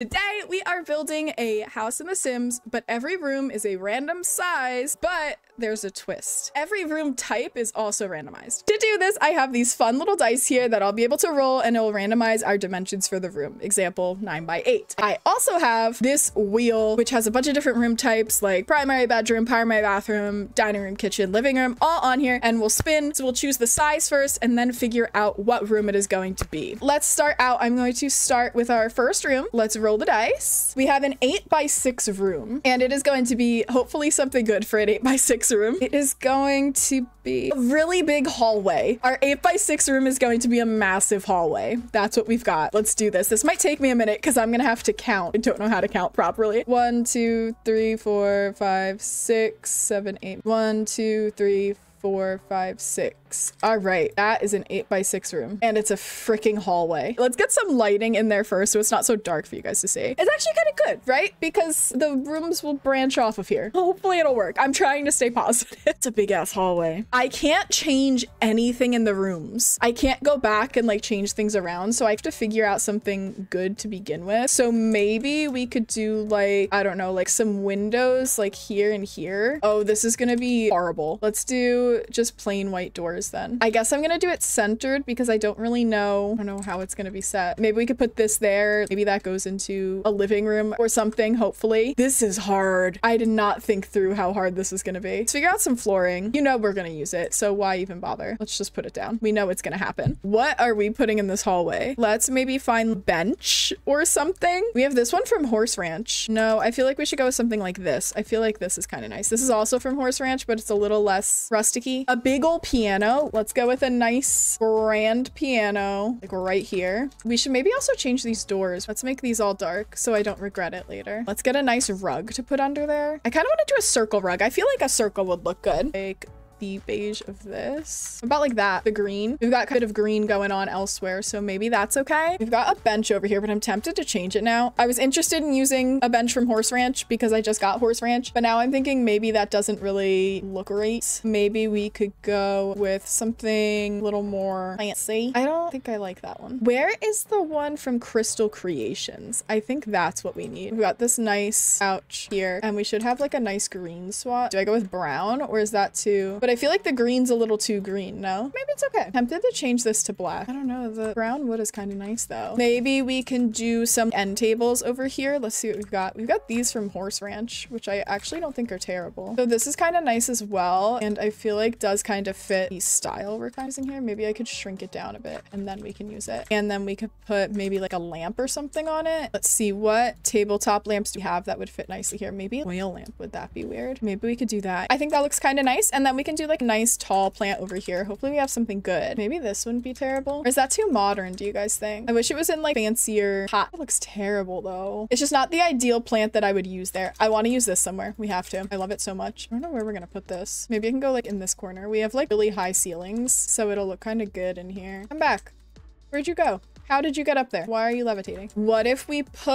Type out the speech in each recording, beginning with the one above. Today we are building a house in The Sims, but every room is a random size, but there's a twist. Every room type is also randomized. To do this, I have these fun little dice here that I'll be able to roll and it will randomize our dimensions for the room. Example, 9 by 8. I also have this wheel, which has a bunch of different room types like primary bedroom, primary bathroom, dining room, kitchen, living room, all on here, and we'll spin. So we'll choose the size first and then figure out what room it is going to be. Let's start out. I'm going to start with our first room. Let's roll the dice. We have an 8 by 6 room, and it is going to be hopefully something good for an 8 by 6 room. It is going to be a really big hallway. Our 8 by 6 room is going to be a massive hallway. That's what we've got. Let's do this. This might take me a minute because I'm gonna have to count. I don't know how to count properly. 1, 2, 3, 4, 5, 6, 7, 8. 1, 2, 3, 4, 5, 6. All right, that is an 8 by 6 room, and it's a freaking hallway. Let's get some lighting in there first so it's not so dark for you guys to see. It's actually kind of good, right? Because the rooms will branch off of here. Hopefully it'll work. I'm trying to stay positive. It's a big ass hallway. I can't change anything in the rooms. I can't go back and like change things around, so I have to figure out something good to begin with. So maybe we could do like, I don't know, like some windows like here and here. Oh, this is gonna be horrible. Let's do just plain white doors then. I guess I'm gonna do it centered because I don't know how it's gonna be set. Maybe we could put this there. Maybe that goes into a living room or something, hopefully. This is hard. I did not think through how hard this is gonna be. Let's figure out some flooring. You know we're gonna use it, so why even bother? Let's just put it down. We know it's gonna happen. What are we putting in this hallway? Let's maybe find a bench or something. We have this one from Horse Ranch. No, I feel like we should go with something like this. I feel like this is kind of nice. This is also from Horse Ranch, but it's a little less rustic. A big old piano. Let's go with a nice grand piano, like right here. We should maybe also change these doors. Let's make these all dark so I don't regret it later. Let's get a nice rug to put under there. I kind of want to do a circle rug. I feel like a circle would look good. Like the beige of this, about like that. The green, we've got kind of green going on elsewhere, so maybe that's okay. We've got a bench over here, but I'm tempted to change it now. I was interested in using a bench from Horse Ranch because I just got Horse Ranch, but now I'm thinking maybe that doesn't really look great. Maybe we could go with something a little more fancy. I don't think I like that one. Where is the one from Crystal Creations? I think that's what we need. We've got this nice couch here, and we should have like a nice green swat. Do I go with brown, or is that too? But I feel like the green's a little too green, no? Maybe it's okay. I'm tempted to change this to black. I don't know. The brown wood is kind of nice, though. Maybe we can do some end tables over here. Let's see what we've got. We've got these from Horse Ranch, which I actually don't think are terrible. So this is kind of nice as well, and I feel like does kind of fit the style we're using here. Maybe I could shrink it down a bit, and then we can use it. And then we could put maybe like a lamp or something on it. Let's see, what tabletop lamps do we have that would fit nicely here? Maybe an oil lamp. Would that be weird? Maybe we could do that. I think that looks kind of nice, and then we can do like a nice tall plant over here. Hopefully we have something good. Maybe this wouldn't be terrible. Or is that too modern, do you guys think? I wish it was in like fancier pot. It looks terrible though. It's just not the ideal plant that I would use there. I want to use this somewhere. We have to. I love it so much. I don't know where we're gonna put this. Maybe I can go like in this corner. We have like really high ceilings, so it'll look kind of good in here. Come back. Where'd you go? How did you get up there? Why are you levitating? What if we put,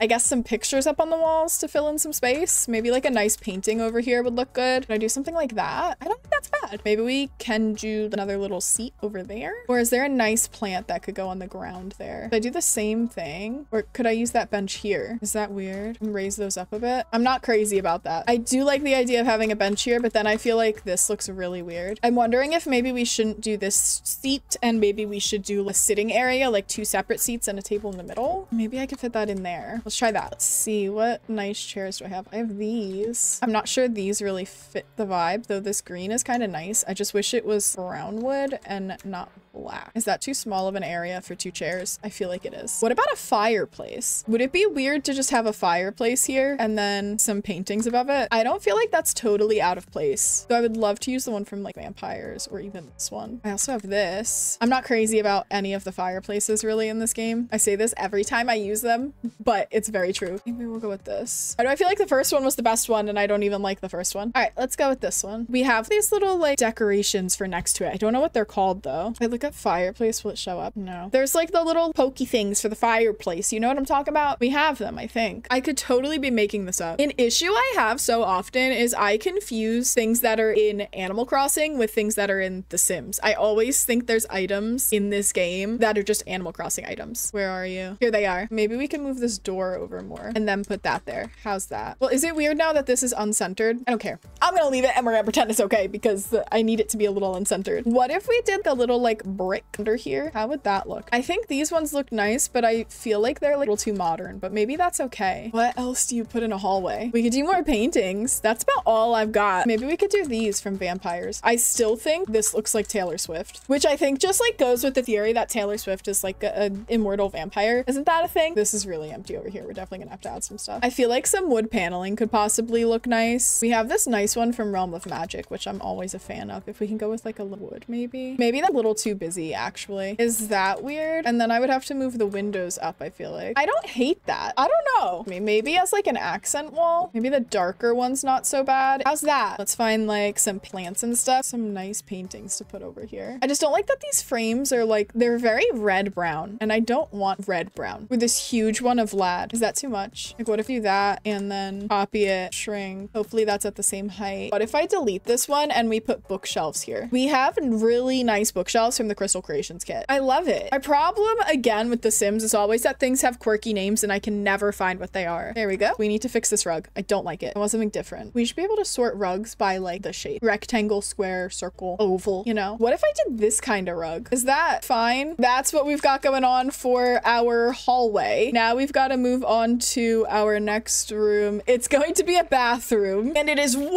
I guess, some pictures up on the walls to fill in some space? Maybe like a nice painting over here would look good. Can I do something like that? I don't think that's bad. Maybe we can do another little seat over there. Or is there a nice plant that could go on the ground there? Could I do the same thing? Or could I use that bench here? Is that weird? And raise those up a bit? I'm not crazy about that. I do like the idea of having a bench here, but then I feel like this looks really weird. I'm wondering if maybe we shouldn't do this seat, and maybe we should do a sitting area, like two separate seats and a table in the middle. Maybe I could fit that in there. Let's try that. Let's see, what nice chairs do I have? I have these. I'm not sure these really fit the vibe, though this green is kind of nice. I just wish it was brown wood and not black. Is that too small of an area for two chairs? I feel like it is. What about a fireplace? Would it be weird to just have a fireplace here and then some paintings above it? I don't feel like that's totally out of place. Though I would love to use the one from like Vampires, or even this one. I also have this. I'm not crazy about any of the fireplaces really in this game. I say this every time I use them, but it's very true. Maybe we'll go with this. Why do I feel like the first one was the best one and I don't even like the first one? All right, let's go with this one. We have these little like decorations for next to it. I don't know what they're called though. I look at fireplace, will it show up? No. There's like the little pokey things for the fireplace. You know what I'm talking about? We have them, I think. I could totally be making this up. An issue I have so often is I confuse things that are in Animal Crossing with things that are in The Sims. I always think there's items in this game that are just Animal Crossing items. Where are you? Here they are. Maybe we can move this door over more and then put that there. How's that? Well, is it weird now that this is uncentered? I don't care. I'm gonna leave it and we're gonna pretend it's okay because I need it to be a little uncentered. What if we did the little like brick under here? How would that look? I think these ones look nice, but I feel like they're like a little too modern, but maybe that's okay. What else do you put in a hallway? We could do more paintings. That's about all I've got. Maybe we could do these from Vampires. I still think this looks like Taylor Swift, which I think just like goes with the theory that Taylor Swift is like an immortal vampire. Isn't that a thing? This is really empty over here. We're definitely gonna have to add some stuff. I feel like some wood paneling could possibly look nice. We have this nice one from Realm of Magic, which I'm always a fan of. If we can go with like a little wood, maybe that's a little too busy actually. Is that weird? And then I would have to move the windows up. I feel like I don't hate that. I don't know. I mean, maybe as like an accent wall, maybe the darker one's not so bad. How's that? Let's find like some plants and stuff, some nice paintings to put over here. I just don't like that these frames are like, they're very red brown and I don't want red brown with this huge one of Vlad. Is that too much? Like what if you do that and then copy it, shrink, hopefully that's at the same height. What if I delete this one and we put bookshelves here? We have really nice bookshelves from the Crystal Creations kit. I love it. My problem again with The Sims is always that things have quirky names and I can never find what they are. There we go. We need to fix this rug. I don't like it. I want something different. We should be able to sort rugs by like the shape. Rectangle, square, circle, oval, you know? What if I did this kind of rug? Is that fine? That's what we've got going on for our hallway. Now we've got to move on to our next room. It's going to be a bathroom and it is 1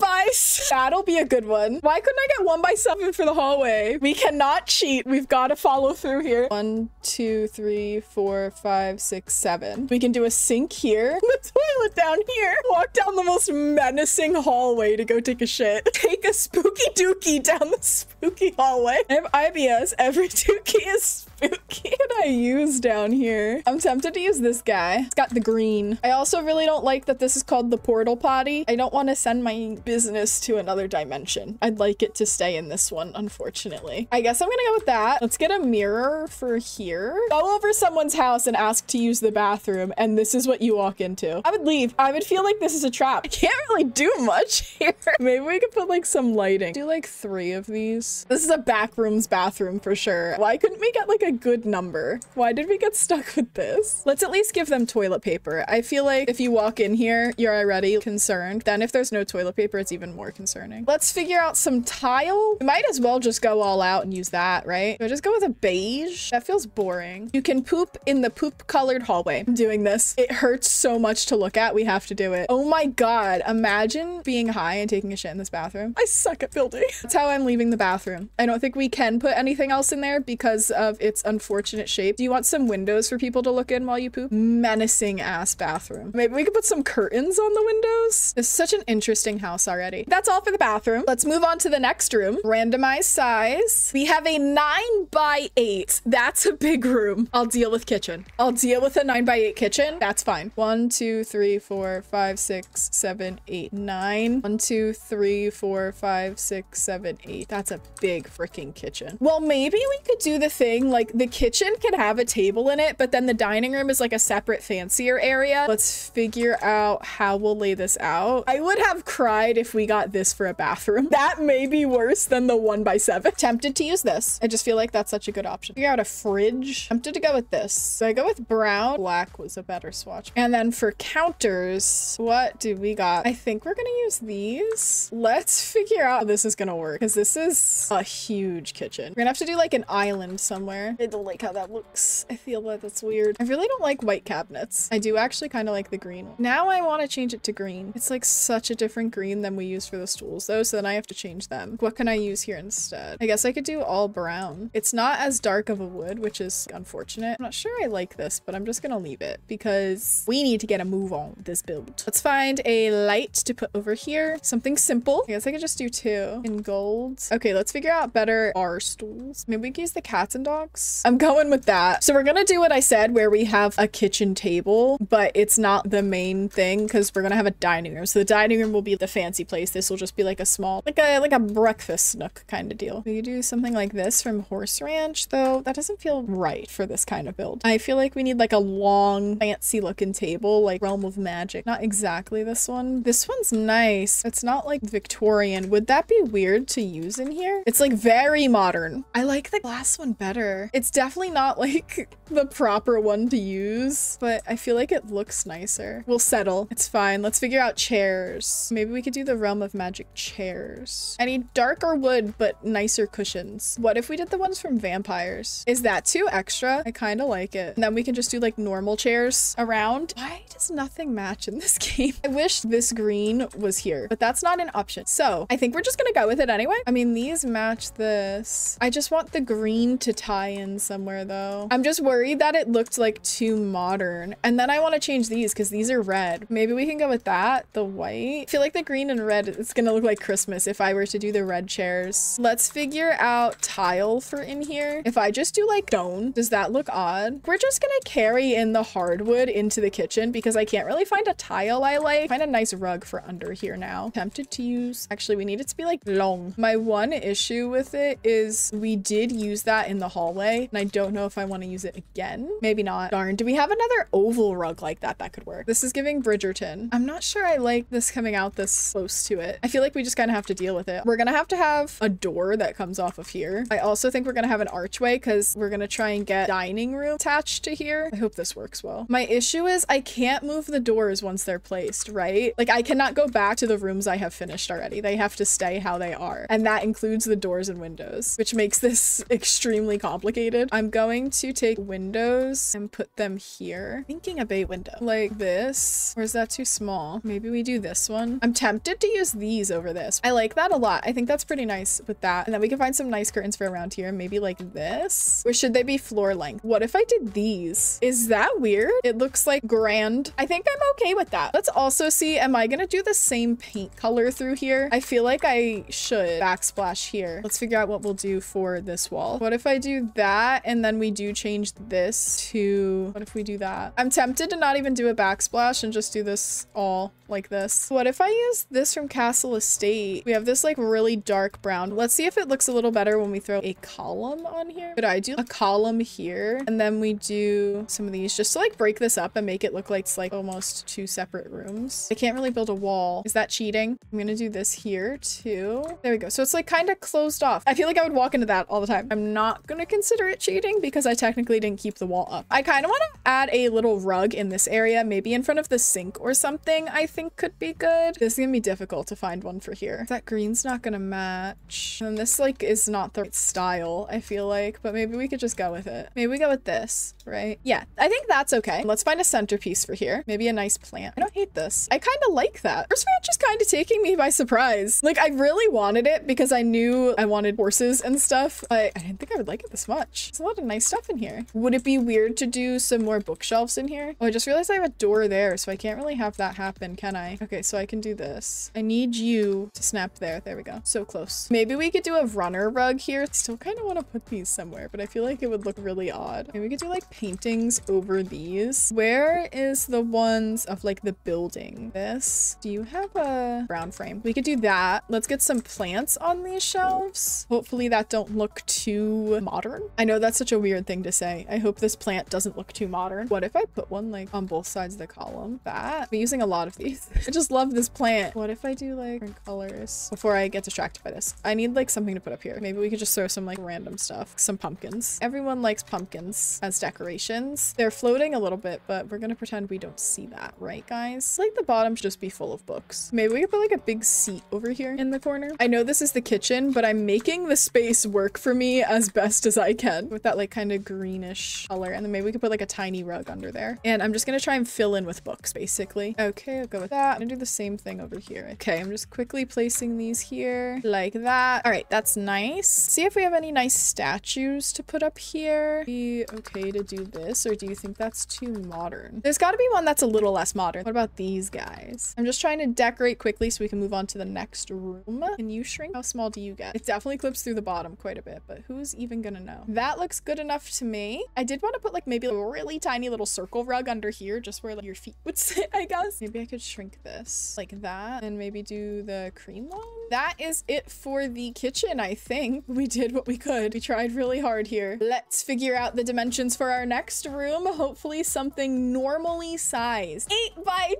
by 7. That'll be a good one. Why couldn't I get 1 by 7 for the hallway? We cannot cheat. We've got to follow through here. 1, 2, 3, 4, 5, 6, 7. We can do a sink here. The toilet down here. Walk down the most menacing hallway to go take a shit. Take a spooky dookie down the spooky hallway. I have IBS. Every dookie is spooky. What can I use down here? I'm tempted to use this guy. It's got the green. I also really don't like that this is called the portal potty. I don't want to send my business to another dimension. I'd like it to stay in this one, unfortunately. I guess I'm gonna go with that. Let's get a mirror for here. Go over someone's house and ask to use the bathroom, and this is what you walk into. I would leave. I would feel like this is a trap. I can't really do much here. Maybe we could put like some lighting. Do like 3 of these. This is a backrooms bathroom for sure. Why couldn't we get like a good number? Why did we get stuck with this? Let's at least give them toilet paper. I feel like if you walk in here, you're already concerned. Then if there's no toilet paper, it's even more concerning. Let's figure out some tile. We might as well just go all out and use that, right? Do I just go with a beige? That feels boring. You can poop in the poop colored hallway. I'm doing this. It hurts so much to look at. We have to do it. Oh my God. Imagine being high and taking a shit in this bathroom. I suck at building. That's how I'm leaving the bathroom. I don't think we can put anything else in there because of its unfortunate shape. Do you want some windows for people to look in while you poop? Menacing ass bathroom. Maybe we could put some curtains on the windows. It's such an interesting house already. That's all for the bathroom. Let's move on to the next room. Randomized size. We have a 9 by 8. That's a big room. I'll deal with kitchen. I'll deal with a 9 by 8 kitchen. That's fine. 1, 2, 3, 4, 5, 6, 7, 8, 9. 1, 2, 3, 4, 5, 6, 7, 8. That's a big freaking kitchen. Well, maybe we could do the thing like the kitchen can have a table in it, but then the dining room is like a separate fancier area. Let's figure out how we'll lay this out. I would have cried if we got this for a bathroom. That may be worse than the 1 by 7. Tempted to use this. I just feel like that's such a good option. Figure out a fridge. Tempted to go with this. So I go with brown. Black was a better swatch. And then for counters, what do we got? I think we're gonna use these. Let's figure out how this is gonna work because this is a huge kitchen. We're gonna have to do like an island somewhere. I don't like how that looks. I feel like that's weird. I really don't like white cabinets. I do actually kind of like the green one. Now I want to change it to green. It's like such a different green than we use for the stools though, so then I have to change them. What can I use here instead? I guess I could do all brown. It's not as dark of a wood, which is unfortunate. I'm not sure I like this, but I'm just gonna leave it because we need to get a move on with this build. Let's find a light to put over here. Something simple. I guess I could just do 2 in gold. Okay, let's figure out better our stools. Maybe we can use the cats and dogs. yes, I'm going with that. So we're gonna do what I said, where we have a kitchen table, but it's not the main thing because we're gonna have a dining room. So the dining room will be the fancy place. This will just be like a small, like a breakfast nook kind of deal. We could do something like this from Horse Ranch, though that doesn't feel right for this kind of build. I feel like we need like a long fancy looking table, like Realm of Magic. Not exactly this one. This one's nice. It's not like Victorian. Would that be weird to use in here? It's like very modern. I like the glass one better. It's definitely not like the proper one to use, but I feel like it looks nicer. We'll settle. It's fine. Let's figure out chairs. Maybe we could do the Realm of Magic chairs. I need darker wood, but nicer cushions. What if we did the ones from Vampires? Is that too extra? I kind of like it. And then we can just do like normal chairs around. Why does nothing match in this game? I wish this green was here, but that's not an option. So I think we're just gonna go with it anyway. I mean, these match this. I just want the green to tie in somewhere though. I'm just worried that it looked like too modern. And then I want to change these because these are red. Maybe we can go with that, the white. I feel like the green and red, it's gonna look like Christmas if I were to do the red chairs. Let's figure out tile for in here. If I just do like stone, does that look odd? We're just gonna carry in the hardwood into the kitchen because I can't really find a tile I like. Find a nice rug for under here now. Tempted to use, actually we need it to be like long. My one issue with it is we did use that in the hallway and I don't know if I want to use it again. Maybe not. Darn, do we have another oval rug like that? That could work. This is giving Bridgerton. I'm not sure I like this coming out this close to it. I feel like we just kind of have to deal with it. We're gonna have to have a door that comes off of here. I also think we're gonna have an archway because we're gonna try and get dining room attached to here. I hope this works well. My issue is I can't move the doors once they're placed, right? Like I cannot go back to the rooms I have finished already. They have to stay how they are. And that includes the doors and windows, which makes this extremely complicated. I'm going to take windows and put them here. Thinking a bay window like this, or is that too small? Maybe we do this one. I'm tempted to use these over this. I like that a lot. I think that's pretty nice with that. And then we can find some nice curtains for around here. Maybe like this, or should they be floor length? What if I did these? Is that weird? It looks like grand. I think I'm okay with that. Let's also see, am I gonna do the same paint color through here? I feel like I should backsplash here. Let's figure out what we'll do for this wall. What if I do that and then we do change this to, what if we do that? I'm tempted to not even do a backsplash and just do this all like this. What if I use this from Castle Estate? We have this like really dark brown. Let's see if it looks a little better when we throw a column on here. Could I do a column here and then we do some of these just to like break this up and make it look like it's like almost two separate rooms? I can't really build a wall. Is that cheating? I'm gonna do this here too. There we go. So it's like kind of closed off. I feel like I would walk into that all the time. I'm not gonna consider it cheating because I technically didn't keep the wall up. I kind of want to add a little rug in this area, maybe in front of the sink or something. I think could be good. This is gonna be difficult to find one for here. That green's not gonna match. And this like is not the right style, I feel like, but maybe we could just go with it. Maybe we go with this, right? Yeah, I think that's okay. Let's find a centerpiece for here. Maybe a nice plant. I don't hate this. I kind of like that. Horse Ranch is kind of taking me by surprise. Like I really wanted it because I knew I wanted horses and stuff, but I didn't think I would like it this much. There's a lot of nice stuff in here. Would it be weird to do some more bookshelves in here? Oh, I just realized I have a door there, so I can't really have that happen, can I? Okay, so I can do this. I need you to snap there. There we go. So close. Maybe we could do a runner rug here. Still kind of want to put these somewhere, but I feel like it would look really odd. Maybe we could do like paintings over these. Where is the ones of like the building? This. Do you have a brown frame? We could do that. Let's get some plants on these shelves. Hopefully that don't look too modern. I know that's such a weird thing to say. I hope this plant doesn't look too modern. What if I put one like on both sides of the column? That. We're using a lot of these. I just love this plant. What if I do like different colors? Before I get distracted by this, I need like something to put up here. Maybe we could just throw some like random stuff. Some pumpkins. Everyone likes pumpkins as decorations. They're floating a little bit, but we're gonna pretend we don't see that, right guys? Like the bottom should just be full of books. Maybe we could put like a big seat over here in the corner. I know this is the kitchen, but I'm making the space work for me as best as I can with that like kind of greenish color. And then maybe we could put like a tiny rug under there. And I'm just gonna try and fill in with books basically. Okay, I'll go with that. I'm gonna do the same thing over here. Okay, I'm just quickly placing these here like that. All right, that's nice. See if we have any nice statues to put up here. Be okay to do this, or do you think that's too modern? There's got to be me one that's a little less modern. What about these guys? I'm just trying to decorate quickly so we can move on to the next room. Can you shrink? How small do you get? It definitely clips through the bottom quite a bit, but who's even gonna know? That looks good enough to me. I did want to put like maybe a really tiny little circle rug under here just where like your feet would sit, I guess. Maybe I could shrink this like that and maybe do the cream line. That is it for the kitchen, I think. We did what we could. We tried really hard here. Let's figure out the dimensions for our next room. Hopefully something normally sized. 8 by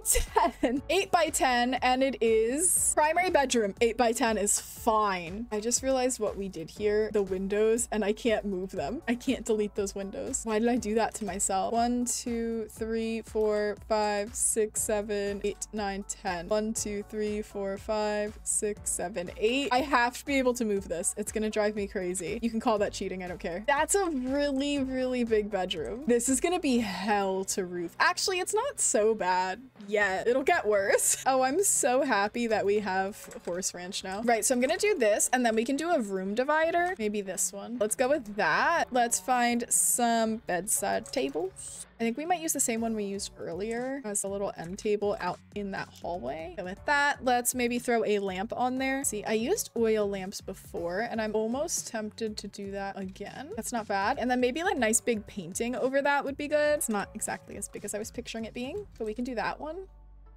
10. 8 by 10, and it is primary bedroom. 8 by 10 is fine. I just realized what we did here. The windows, and I can't move them. I can't delete those windows. Why did I do that to myself? 1, 2, 3, 4, 5, 6, 7, 8, 9, 10. 1, 2, 3, 4, 5, 6, 7, 8. I have to be able to move this. It's gonna drive me crazy. You can call that cheating. I don't care. That's a really big bedroom. This is gonna be hell to roof. Actually, it's not so bad yet. It'll get worse. Oh, I'm so happy that we have Horse Ranch now. Right, so I'm gonna do this, and then we can do a room divider. Maybe this one. Let's go with that. Let's find some bedside tables. I think we might use the same one we used earlier as a little end table out in that hallway. So with that, let's maybe throw a lamp on there. See, I used oil lamps before, and I'm almost tempted to do that again. That's not bad. And then maybe like nice big painting over that would be good. It's not exactly as big as I was picturing it being, but we can do that one.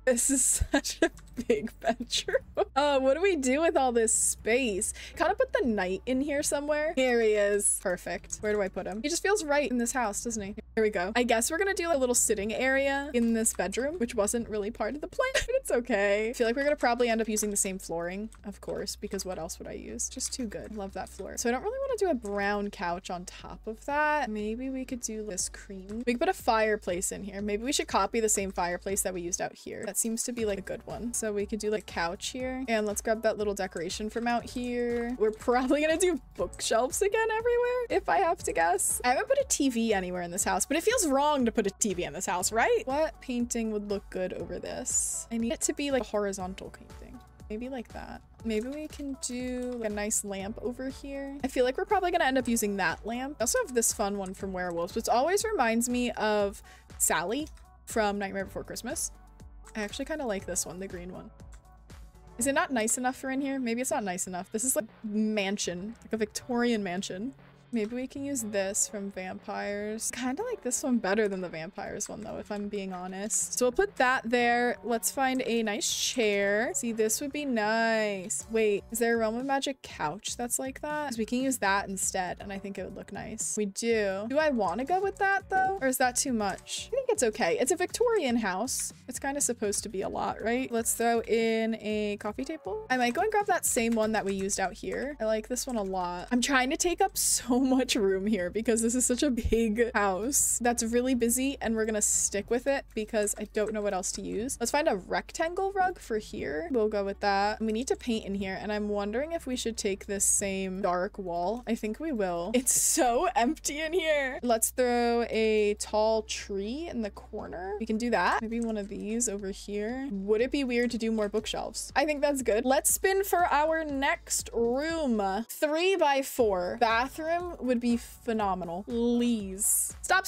This is such a big bedroom. What do we do with all this space? Kind of put the knight in here somewhere. Here he is. Perfect. Where do I put him? He just feels right in this house, doesn't he? Here we go. I guess we're gonna do a little sitting area in this bedroom, which wasn't really part of the plan, but it's okay. I feel like we're gonna probably end up using the same flooring, of course, because what else would I use? Just too good. Love that floor. So I don't really want to do a brown couch on top of that. Maybe we could do this cream. We could put a fireplace in here. Maybe we should copy the same fireplace that we used out here. That seems to be like a good one. So we could do like couch here, and let's grab that little decoration from out here. We're probably gonna do bookshelves again everywhere, if I have to guess. I haven't put a TV anywhere in this house, but it feels wrong to put a TV in this house, right? What painting would look good over this? I need it to be like a horizontal painting. Maybe like that. Maybe we can do like a nice lamp over here. I feel like we're probably gonna end up using that lamp. I also have this fun one from Werewolves, which always reminds me of Sally from Nightmare Before Christmas. I actually kind of like this one, the green one. Is it not nice enough for in here? Maybe it's not nice enough. This is like a mansion, like a Victorian mansion. Maybe we can use this from Vampires. Kind of like this one better than the Vampires one though, if I'm being honest. So we'll put that there. Let's find a nice chair. See, this would be nice. Wait, is there a Realm of Magic couch that's like that? Because we can use that instead, and I think it would look nice. We do. Do I want to go with that though? Or is that too much? I think it's okay. It's a Victorian house. It's kind of supposed to be a lot, right? Let's throw in a coffee table. I might go and grab that same one that we used out here. I like this one a lot. I'm trying to take up so much room here because this is such a big house that's really busy, and we're gonna stick with it because I don't know what else to use. Let's find a rectangle rug for here. We'll go with that. We need to paint in here, and I'm wondering if we should take this same dark wall. I think we will. It's so empty in here. Let's throw a tall tree in the corner. We can do that. Maybe one of these over here. Would it be weird to do more bookshelves? I think that's good. Let's spin for our next room. 3 by 4 bathroom would be phenomenal. Please. Stop.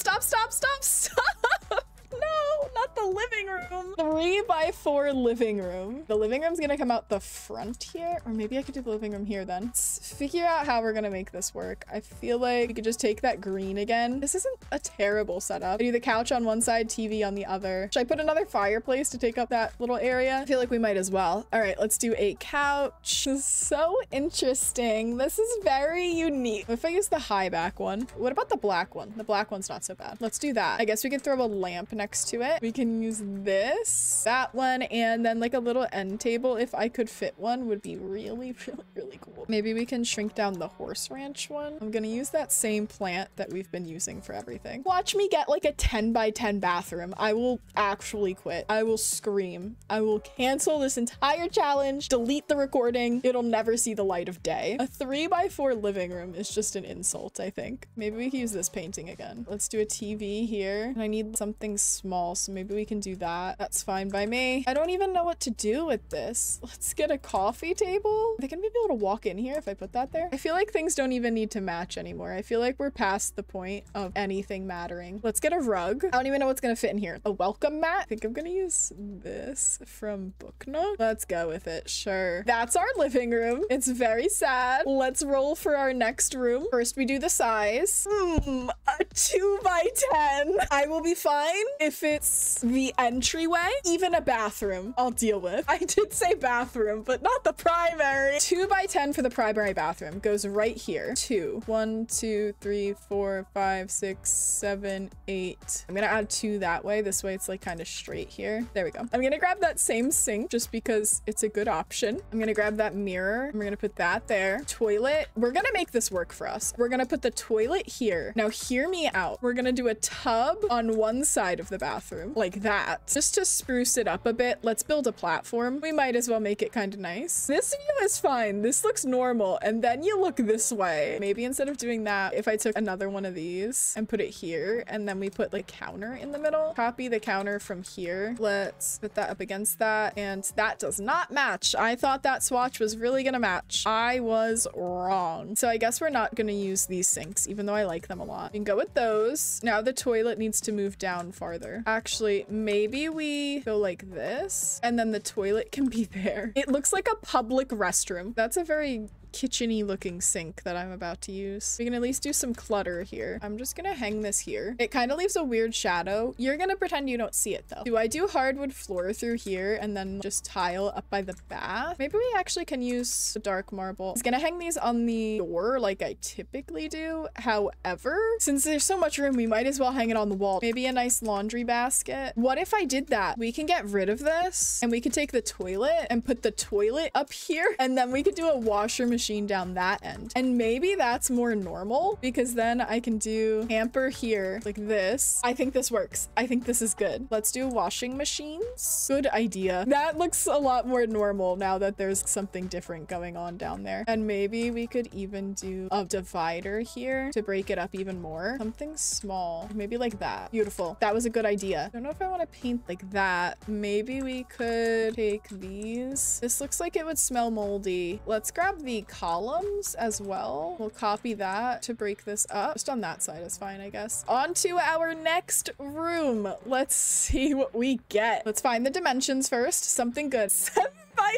No, not the living room. 3 by 4 living room. The living room's gonna come out the front here, or maybe I could do the living room here then. Let's figure out how we're gonna make this work. I feel like we could just take that green again. This isn't a terrible setup. I do the couch on one side, TV on the other. Should I put another fireplace to take up that little area? I feel like we might as well. All right, let's do a couch. This is so interesting. This is very unique. What if I use the high back one? What about the black one? The black one's not so bad. Let's do that. I guess we could throw a lamp now next to it. We can use this, that one, and then like a little end table, if I could fit one, would be really cool. Maybe we can shrink down the Horse Ranch one. I'm gonna use that same plant that we've been using for everything. Watch me get like a 10 by 10 bathroom. I will actually quit. I will scream. I will cancel this entire challenge, delete the recording. It'll never see the light of day. A 3 by 4 living room is just an insult, I think. Maybe we can use this painting again. Let's do a TV here. And I need something small, so maybe we can do that. That That's fine by me. I don't even know what to do with this. Let's get a coffee table. Are they gonna be able to walk in here if I put that there? I feel like things don't even need to match anymore. I feel like we're past the point of anything mattering. Let's get a rug. I don't even know what's gonna fit in here. A welcome mat. I think I'm gonna use this from Booknote. Let's go with it. Sure. That's our living room. It's very sad. Let's roll for our next room. First, we do the size. A 2 by 10. I will be fine if it's the entryway. Even a bathroom, I'll deal with. I did say bathroom, but not the primary. 2 by 10 for the primary bathroom. Goes right here. 2, 1, 2, 3, 4, 5, 6, 7, 8. I'm gonna add 2 that way. This way, it's like kind of straight here. There we go. I'm gonna grab that same sink just because it's a good option. I'm gonna grab that mirror. I'm gonna put that there. Toilet. We're gonna make this work for us. We're gonna put the toilet here. Now hear me out. We're gonna do a tub on one side of the bathroom like that, just to spruce it up a bit. Let's build a platform. We might as well make it kind of nice. This view is fine. This looks normal. And then you look this way. Maybe instead of doing that, if I took another one of these and put it here, and then we put like counter in the middle, copy the counter from here. Let's put that up against that. And that does not match. I thought that swatch was really gonna match. I was wrong. So I guess we're not gonna use these sinks, even though I like them a lot. We can go with those. Now the toilet needs to move down farther. Actually, maybe we go like this, and then the toilet can be there. It looks like a public restroom. That's a very kitcheny looking sink that I'm about to use. We can at least do some clutter here. I'm just gonna hang this here. It kind of leaves a weird shadow. You're gonna pretend you don't see it though. Do I do hardwood floor through here and then just tile up by the bath? Maybe we actually can use the dark marble. I was gonna hang these on the door like I typically do. However, since there's so much room, we might as well hang it on the wall. Maybe a nice laundry basket. What if I did that? We can get rid of this and we could take the toilet and put the toilet up here, and then we could do a washer machine down that end. And maybe that's more normal, because then I can do hamper here like this. I think this works. I think this is good. Let's do washing machines. Good idea. That looks a lot more normal now that there's something different going on down there. And maybe we could even do a divider here to break it up even more. Something small, maybe like that. Beautiful. That was a good idea. I don't know if I want to paint like that. Maybe we could take these. This looks like it would smell moldy. Let's grab the columns as well. We'll copy that to break this up. Just on that side is fine, I guess. On to our next room. Let's see what we get. Let's find the dimensions first. Something good. 7 by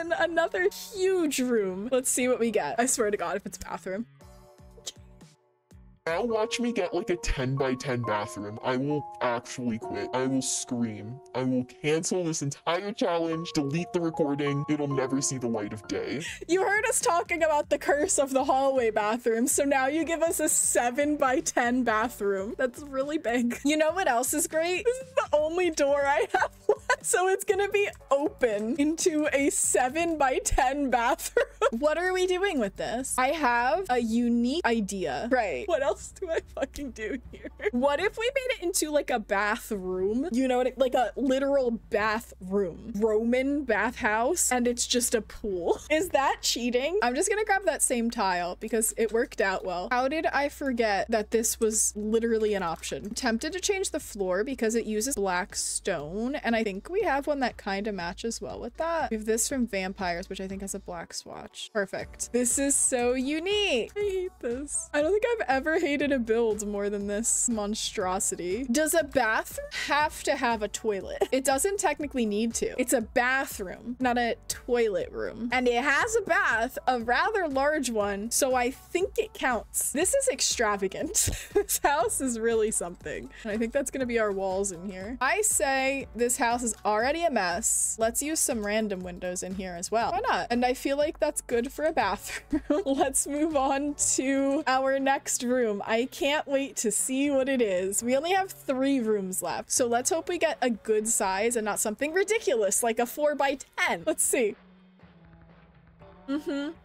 10. Another huge room. Let's see what we get. I swear to God, if it's a bathroom. Now watch me get like a 10 by 10 bathroom. I will actually quit. I will scream. I will cancel this entire challenge, delete the recording. It'll never see the light of day. You heard us talking about the curse of the hallway bathroom, so now you give us a 7 by 10 bathroom. That's really big. You know what else is great? This is the only door I have left, so it's gonna be open into a 7 by 10 bathroom. What are we doing with this? I have a unique idea. Right. What else do I fucking do here? What if we made it into like a bathroom? You know what like a literal bathroom. Roman bathhouse, and it's just a pool. Is that cheating? I'm just gonna grab that same tile because it worked out well. How did I forget that this was literally an option? I'm tempted to change the floor because it uses black stone, and I think we have one that kind of matches well with that. We have this from Vampires, which I think has a black swatch. Perfect. This is so unique. I hate this. I don't think I've ever hated a build more than this monstrosity. Does a bathroom have to have a toilet? It doesn't technically need to. It's a bathroom, not a toilet room. And it has a bath, a rather large one, so I think it counts. This is extravagant. This house is really something. And I think that's gonna be our walls in here. I say this house is already a mess. Let's use some random windows in here as well. Why not? And I feel like that's good for a bathroom. Let's move on to our next room. I can't wait to see what it is. We only have 3 rooms left, so let's hope we get a good size and not something ridiculous like a 4 by 10. Let's see.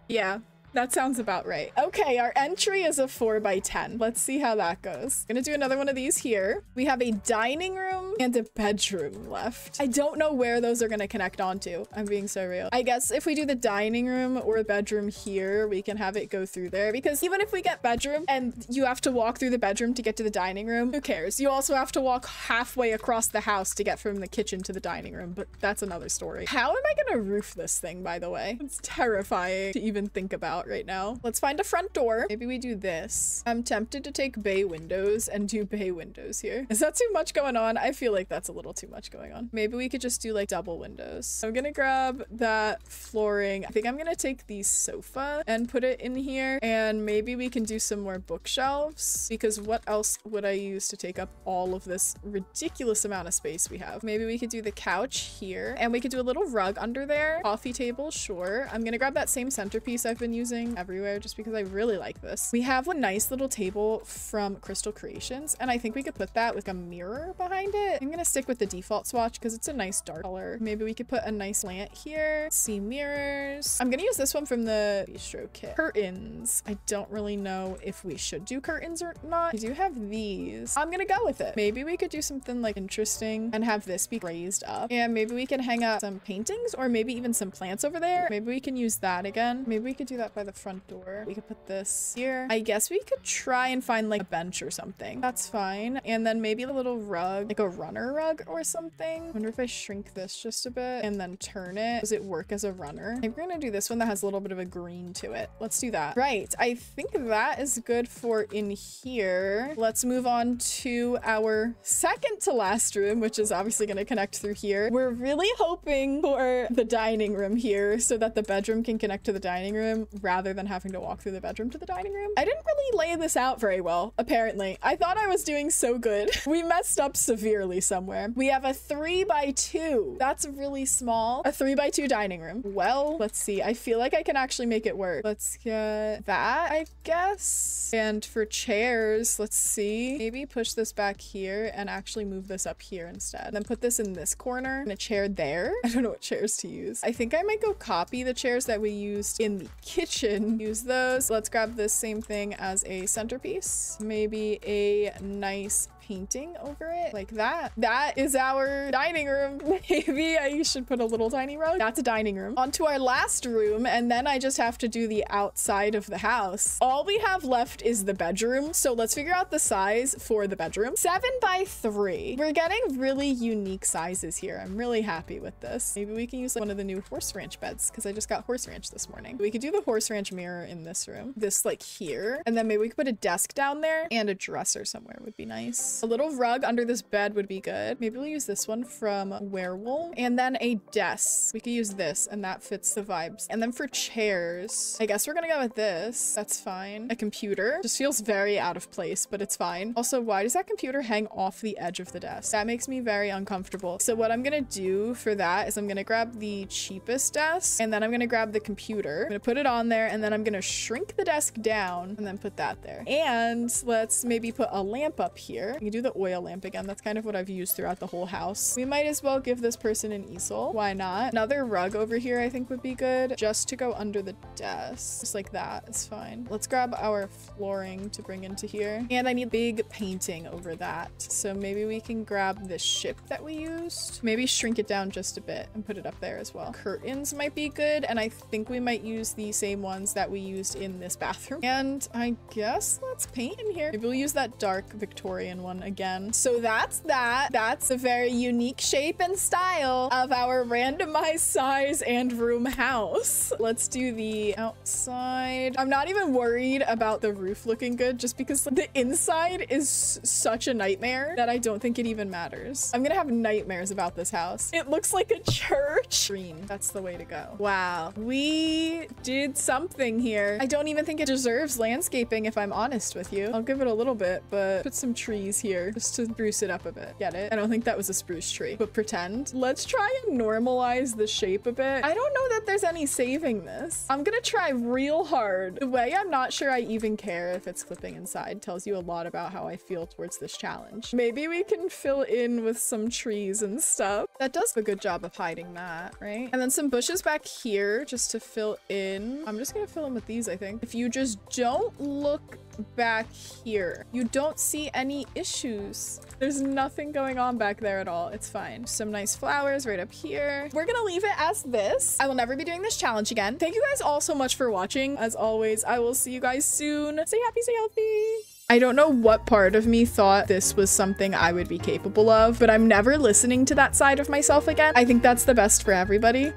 Yeah, that sounds about right. Okay, our entry is a 4 by 10. Let's see how that goes. Gonna do another one of these here. We have a dining room and a bedroom left. I don't know where those are gonna connect onto. I'm being so real. I guess if we do the dining room or bedroom here, we can have it go through there, because even if we get bedroom and you have to walk through the bedroom to get to the dining room, who cares? You also have to walk halfway across the house to get from the kitchen to the dining room, but that's another story. How am I gonna roof this thing, by the way? It's terrifying to even think about right now. Let's find a front door. Maybe we do this. I'm tempted to take bay windows and do bay windows here. Is that too much going on? I feel like that's a little too much going on. Maybe we could just do like double windows. I'm gonna grab that flooring. I think I'm gonna take the sofa and put it in here, and maybe we can do some more bookshelves, because what else would I use to take up all of this ridiculous amount of space we have? Maybe we could do the couch here, and we could do a little rug under there. Coffee table, sure. I'm gonna grab that same centerpiece I've been using everywhere just because I really like this. We have a nice little table from Crystal Creations, and I think we could put that with a mirror behind it. I'm gonna stick with the default swatch because it's a nice dark color. Maybe we could put a nice slant here. See mirrors. I'm gonna use this one from the Bistro Kit. Curtains. I don't really know if we should do curtains or not. I do have these. I'm gonna go with it. Maybe we could do something like interesting and have this be raised up. And maybe we can hang out some paintings or maybe even some plants over there. Maybe we can use that again. Maybe we could do that by the front door. We could put this here. I guess we could try and find like a bench or something. That's fine. And then maybe a little rug, like a runner rug or something. I wonder if I shrink this just a bit and then turn it. Does it work as a runner? I'm gonna do this one that has a little bit of a green to it. Let's do that. Right. I think that is good for in here. Let's move on to our second to last room, which is obviously going to connect through here. We're really hoping for the dining room here so that the bedroom can connect to the dining room rather than having to walk through the bedroom to the dining room. I didn't really lay this out very well, apparently. I thought I was doing so good. We messed up severely somewhere. We have a 3x2. That's really small. A 3x2 dining room. Well, let's see. I feel like I can actually make it work. Let's get that, I guess. And for chairs, let's see. Maybe push this back here and actually move this up here instead. Then put this in this corner and a chair there. I don't know what chairs to use. I think I might go copy the chairs that we used in the kitchen. Use those. Let's grab this same thing as a centerpiece. Maybe a nice painting over it like that. That is our dining room. Maybe I should put a little tiny rug. That's a dining room. Onto our last room, and then I just have to do the outside of the house. All we have left is the bedroom, so let's figure out the size for the bedroom. 7x3. We're getting really unique sizes here. I'm really happy with this. Maybe we can use like one of the new Horse Ranch beds because I just got Horse Ranch this morning. We could do the Horse Ranch mirror in this room, this like here, and then maybe we could put a desk down there and a dresser somewhere would be nice. A little rug under this bed would be good. Maybe we'll use this one from Werewolves. And then a desk. We could use this and that fits the vibes. And then for chairs, I guess we're gonna go with this. That's fine. A computer. Just feels very out of place, but it's fine. Also, why does that computer hang off the edge of the desk? That makes me very uncomfortable. So what I'm gonna do for that is I'm gonna grab the cheapest desk and then I'm gonna grab the computer. I'm gonna put it on there and then I'm gonna shrink the desk down and then put that there. And let's maybe put a lamp up here. You do the oil lamp again. That's kind of what I've used throughout the whole house. We might as well give this person an easel. Why not? Another rug over here I think would be good just to go under the desk. Just like that. It's fine. Let's grab our flooring to bring into here. And I need a big painting over that. So maybe we can grab this ship that we used. Maybe shrink it down just a bit and put it up there as well. Curtains might be good. And I think we might use the same ones that we used in this bathroom. And I guess let's paint in here. Maybe we'll use that dark Victorian one again. So that's that. That's a very unique shape and style of our randomized size and room house. Let's do the outside. I'm not even worried about the roof looking good just because the inside is such a nightmare that I don't think it even matters. I'm gonna have nightmares about this house. It looks like a church. Green. That's the way to go. Wow. We did something here. I don't even think it deserves landscaping if I'm honest with you. I'll give it a little bit, but put some trees here. Just to spruce it up a bit. Get it? I don't think that was a spruce tree, but pretend. Let's try and normalize the shape a bit. I don't know that there's any saving this. I'm gonna try real hard. The way I'm not sure I even care if it's flipping inside tells you a lot about how I feel towards this challenge. Maybe we can fill in with some trees and stuff. That does a good job of hiding that, right? And then some bushes back here just to fill in. I'm just gonna fill in with these, I think. If you just don't look back here. You don't see any issues. There's nothing going on back there at all. It's fine. Some nice flowers right up here. We're gonna leave it as this. I will never be doing this challenge again. Thank you guys all so much for watching. As always, I will see you guys soon. Stay happy, stay healthy. I don't know what part of me thought this was something I would be capable of, but I'm never listening to that side of myself again. I think that's the best for everybody.